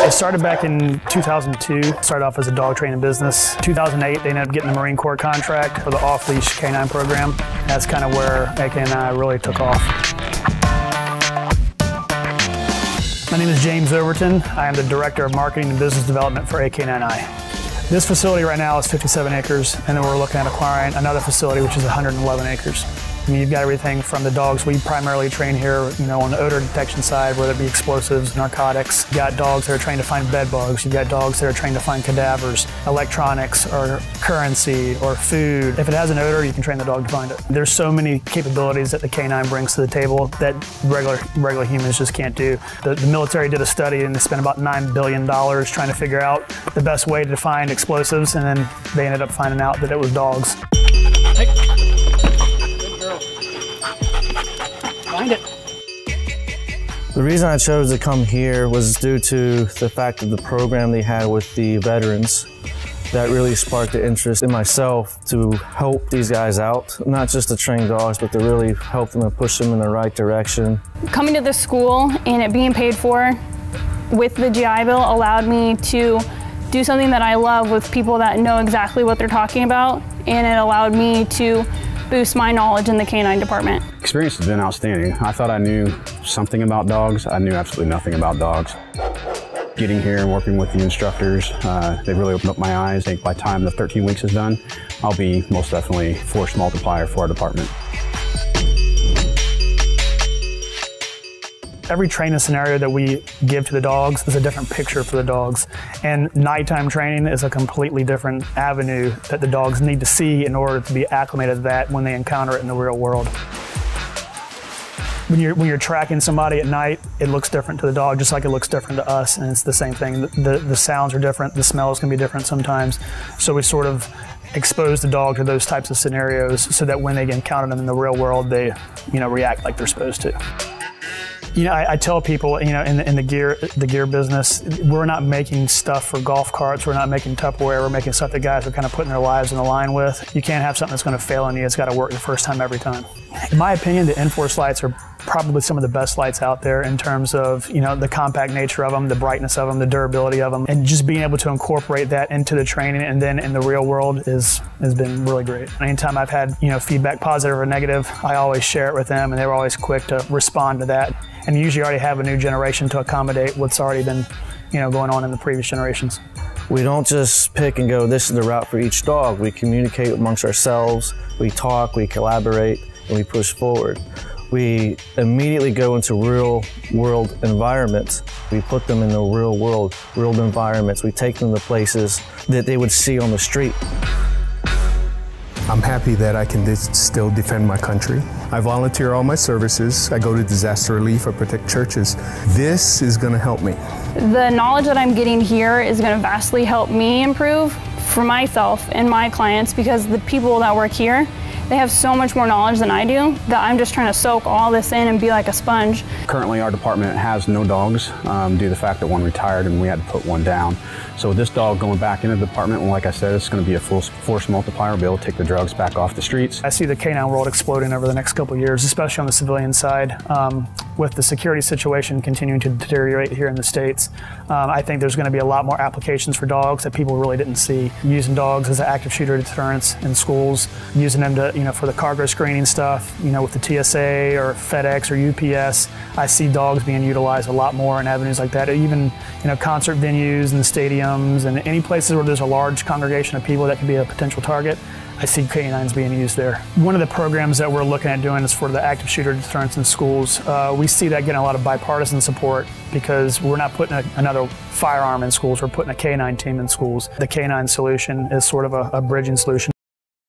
It started back in 2002, started off as a dog training business. 2008, they ended up getting the Marine Corps contract for the off-leash K9 program. And that's kind of where AK and I really took off. My name is James Overton. I am the Director of Marketing and Business Development for AK9I. This facility right now is 57 acres, and then we're looking at acquiring another facility, which is 111 acres. I mean, you've got everything from the dogs we primarily train here, you know, on the odor detection side, whether it be explosives, narcotics. You've got dogs that are trained to find bed bugs. You've got dogs that are trained to find cadavers, electronics, or currency, or food. If it has an odor, you can train the dog to find it. There's so many capabilities that the K9 brings to the table that regular humans just can't do. The military did a study and they spent about $9 billion trying to figure out the best way to find explosives, and then they ended up finding out that it was dogs. Hey. The reason I chose to come here was due to the fact that the program they had with the veterans that really sparked the interest in myself to help these guys out, not just to train dogs, but to really help them and push them in the right direction. Coming to this school and it being paid for with the GI Bill allowed me to do something that I love with people that know exactly what they're talking about, and it allowed me to boost my knowledge in the K9 department. Experience has been outstanding. I thought I knew something about dogs. I knew absolutely nothing about dogs. Getting here and working with the instructors, they really opened up my eyes. I think by the time the 13 weeks is done, I'll be most definitely a force multiplier for our department. Every training scenario that we give to the dogs is a different picture for the dogs. And nighttime training is a completely different avenue that the dogs need to see in order to be acclimated to that when they encounter it in the real world. When you're tracking somebody at night, it looks different to the dog, just like it looks different to us, and it's the same thing. The sounds are different, the smells can be different sometimes. So we sort of expose the dog to those types of scenarios so that when they encounter them in the real world, they, you know, react like they're supposed to. You know, I tell people, you know, in the gear business, we're not making stuff for golf carts, we're not making Tupperware, we're making stuff that guys are kind of putting their lives on the line with. You can't have something that's going to fail on you, it's got to work the first time every time. In my opinion, the Inforce lights are probably some of the best lights out there in terms of, you know, the compact nature of them, the brightness of them, the durability of them, and just being able to incorporate that into the training and then in the real world has been really great. Anytime I've had, you know, feedback, positive or negative, I always share it with them, and they were always quick to respond to that. And you usually already have a new generation to accommodate what's already been, you know, going on in the previous generations. We don't just pick and go, this is the route for each dog. We communicate amongst ourselves, we talk, we collaborate, and we push forward. We immediately go into real world environments. We put them in the real world, real environments. We take them to places that they would see on the street. I'm happy that I can still defend my country. I volunteer all my services. I go to disaster relief or protect churches. This is gonna help me. The knowledge that I'm getting here is gonna vastly help me improve for myself and my clients, because the people that work here, they have so much more knowledge than I do that I'm just trying to soak all this in and be like a sponge. Currently our department has no dogs due to the fact that one retired and we had to put one down. So with this dog going back into the department, well, like I said, it's going to be a full force multiplier, be able to take the drugs back off the streets. I see the K9 world exploding over the next couple of years, especially on the civilian side. With the security situation continuing to deteriorate here in the States, I think there's going to be a lot more applications for dogs that people really didn't see. Using dogs as an active shooter deterrence in schools, using them to, you know, for the cargo screening stuff, you know, with the TSA or FedEx or UPS, I see dogs being utilized a lot more in avenues like that. Even, you know, concert venues and stadiums and any places where there's a large congregation of people that could be a potential target. I see K9s being used there. One of the programs that we're looking at doing is for the active shooter deterrence in schools. We see that getting a lot of bipartisan support because we're not putting another firearm in schools, we're putting a K9 team in schools. The K9 solution is sort of a bridging solution.